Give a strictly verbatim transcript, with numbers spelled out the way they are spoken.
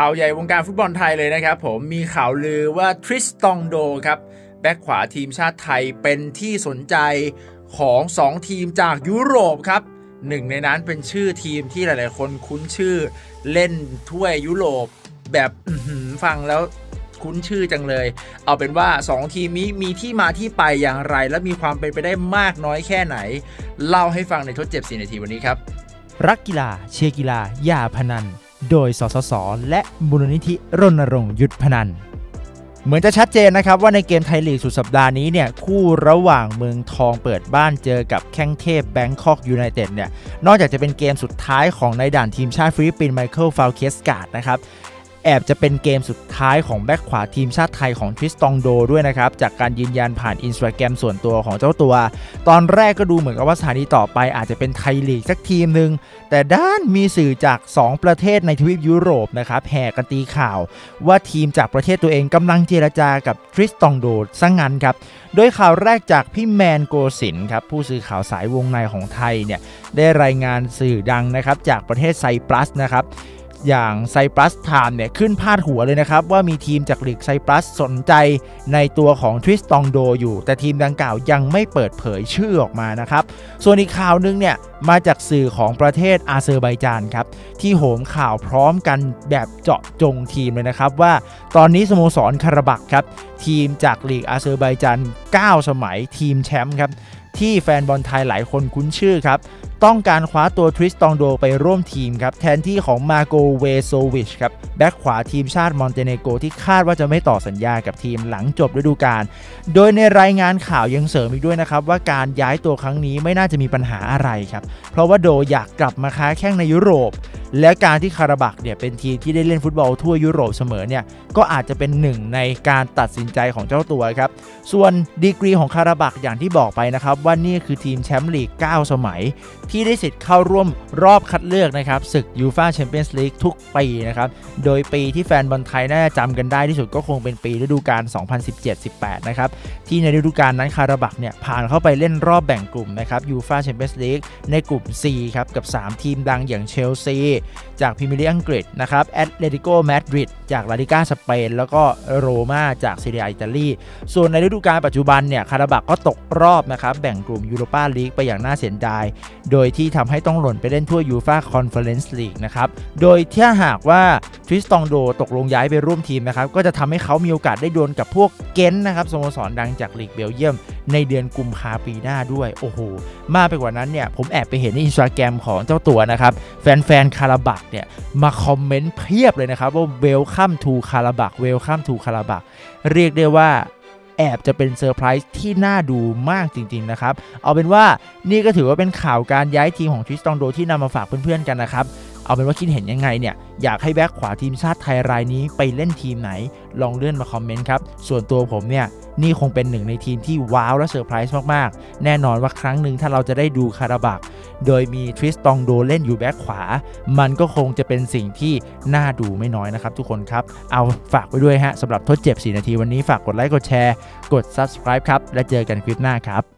ข่าวใหญ่วงการฟุตบอลไทยเลยนะครับผมมีข่าวลือว่าทริสตองโดครับแบ็คขวาทีมชาติไทยเป็นที่สนใจของสองทีมจากยุโรปครับหนึ่งในนั้นเป็นชื่อทีมที่หลายๆคนคุ้นชื่อเล่นถ้วยยุโรปแบบฟังแล้วคุ้นชื่อจังเลยเอาเป็นว่าสองทีมนี้มีที่มาที่ไปอย่างไรและมีความเป็นไปได้มากน้อยแค่ไหนเล่าให้ฟังในทดเจ็บสี่นาทีวันนี้ครับรักกีฬาเชียร์กีฬาอย่าพนันโดยสสส.และมูลนิธิรณรงค์หยุดพนันเหมือนจะชัดเจนนะครับว่าในเกมไทยลีกสุดสัปดาห์นี้เนี่ยคู่ระหว่างเมืองทองเปิดบ้านเจอกับแข้งเทพแบงคอกยูไนเต็ดเนี่ยนอกจากจะเป็นเกมสุดท้ายของนายด่านทีมชาติฟิลิปปินส์ไมเคิลฟาลเคสการ์ดนะครับแอบจะเป็นเกมสุดท้ายของแบ็คขวาทีมชาติไทยของทริสตองโดด้วยนะครับจากการยืนยันผ่านอินสตาแกรมส่วนตัวของเจ้าตัวตอนแรกก็ดูเหมือนกับว่าสถานีต่อไปอาจจะเป็นไทยลีกสักทีมหนึ่งแต่ด้านมีสื่อจากสองประเทศในทวีปยุโรปนะครับแห่กันตีข่าวว่าทีมจากประเทศตัวเองกำลังเจรจากับทริสตองโดซะงั้นครับโดยข่าวแรกจากพี่แมนโกสินครับผู้สื่อข่าวสายวงในของไทยเนี่ยได้รายงานสื่อดังนะครับจากประเทศไซปรัสนะครับอย่างไซปรัสไทม์เนี่ยขึ้นพาดหัวเลยนะครับว่ามีทีมจากลีกไซปรัสสนใจในตัวของทริสตองโดอยู่แต่ทีมดังกล่าวยังไม่เปิดเผยชื่อออกมานะครับส่วนอีกข่าวนึงเนี่ยมาจากสื่อของประเทศอาเซอร์ไบาจานครับที่โหมข่าวพร้อมกันแบบเจาะจงทีมเลยนะครับว่าตอนนี้สโมสรคาราบักครับทีมจากลีกอาเซอร์ไบาจานเก้าสมัยทีมแชมป์ครับที่แฟนบอลไทยหลายคนคุ้นชื่อครับต้องการคว้าตัวทริสตองโดไปร่วมทีมครับแทนที่ของมาโกเวโซวิชครับแบ็คขวาทีมชาติมอนเตเนโกที่คาดว่าจะไม่ต่อสัญญากับทีมหลังจบฤดูกาลโดยในรายงานข่าวยังเสริมอีกด้วยนะครับว่าการย้ายตัวครั้งนี้ไม่น่าจะมีปัญหาอะไรครับเพราะว่าโดอยากกลับมาค้าแข้งในยุโรปและการที่คาราบักเนี่ยเป็นทีมที่ได้เล่นฟุตบอลทั่วยุโรปเสมอเนี่ยก็อาจจะเป็นหนึ่งในการตัดสินใจของเจ้าตัวครับส่วนดีกรีของคาราบักอย่างที่บอกไปนะครับว่านี่คือทีมแชมป์ลีกเก้าสมัยที่ได้สิทธิ์เข้าร่วมรอบคัดเลือกนะครับศึกยูฟ่าแชมเปี้ยนส์ลีกทุกปีนะครับโดยปีที่แฟนบอลไทยน่าจะจำกันได้ที่สุดก็คงเป็นปีฤดูกาล สองพันสิบเจ็ด สิบแปด นะครับที่ในฤดูกาลนั้นคาราบักเนี่ยผ่านเข้าไปเล่นรอบแบ่งกลุ่มนะครับยูฟ่าแชมเปี้ยนส์ลีกในกลุ่ม C ครับกับสามทีมดังอย่างเชลซีจากพรีเมียร์ลีกอังกฤษนะครับแอตเลติโกมาดริดจากลาลิก้าสเปนแล้วก็โรม่าจากซีเรียอิตาลีส่วนในฤดูกาลปัจจุบันเนี่ยคาราบักก็ตกรอบนะครับแบ่งกลุ่มยูโรปาลีกไปอย่างน่าเสียดายโดยที่ทำให้ต้องหล่นไปเล่นทั่วยูฟ่าคอนเฟอเรนซ์ลีกนะครับโดยถ้าหากว่าทริสตองโดตกลงย้ายไปร่วมทีมนะครับก็จะทำให้เขามีโอกาสได้ดวลกับพวกเกนนะครับสโมสรดังจากลีกเบลเยียมในเดือนกุมภาพันธ์ปีหน้าด้วยโอ้โหมากไปกว่านั้นเนี่ยผมแอบไปเห็นในอินสตาแกรมของเจ้าตัวนะครับแฟนๆคาราบักเนี่ยมาคอมเมนต์เพียบเลยนะครับว่าเวลคัมทูคาราบักเวลคัมทูคาราบักเรียกได้ว่าแอบจะเป็นเซอร์ไพรส์ที่น่าดูมากจริงๆนะครับเอาเป็นว่านี่ก็ถือว่าเป็นข่าวการย้ายทีมของทริสตองโดที่นำมาฝากเพื่อนๆกันนะครับเอาเป็นว่าคิดเห็นยังไงเนี่ยอยากให้แบ็คขวาทีมชาติไทยรายนี้ไปเล่นทีมไหนลองเลื่อนมาคอมเมนต์ครับส่วนตัวผมเนี่ยนี่คงเป็นหนึ่งในทีมที่ว้าวและเซอร์ไพรส์มากๆแน่นอนว่าครั้งหนึ่งถ้าเราจะได้ดูคาราบักโดยมีทริสตองโดเล่นอยู่แบ็คขวามันก็คงจะเป็นสิ่งที่น่าดูไม่น้อยนะครับทุกคนครับเอาฝากไว้ด้วยฮะสำหรับทดเจ็บสี่นาทีวันนี้ฝากกดไลค์กดแชร์กด ซับสไครบ์ ครับและเจอกันคลิปหน้าครับ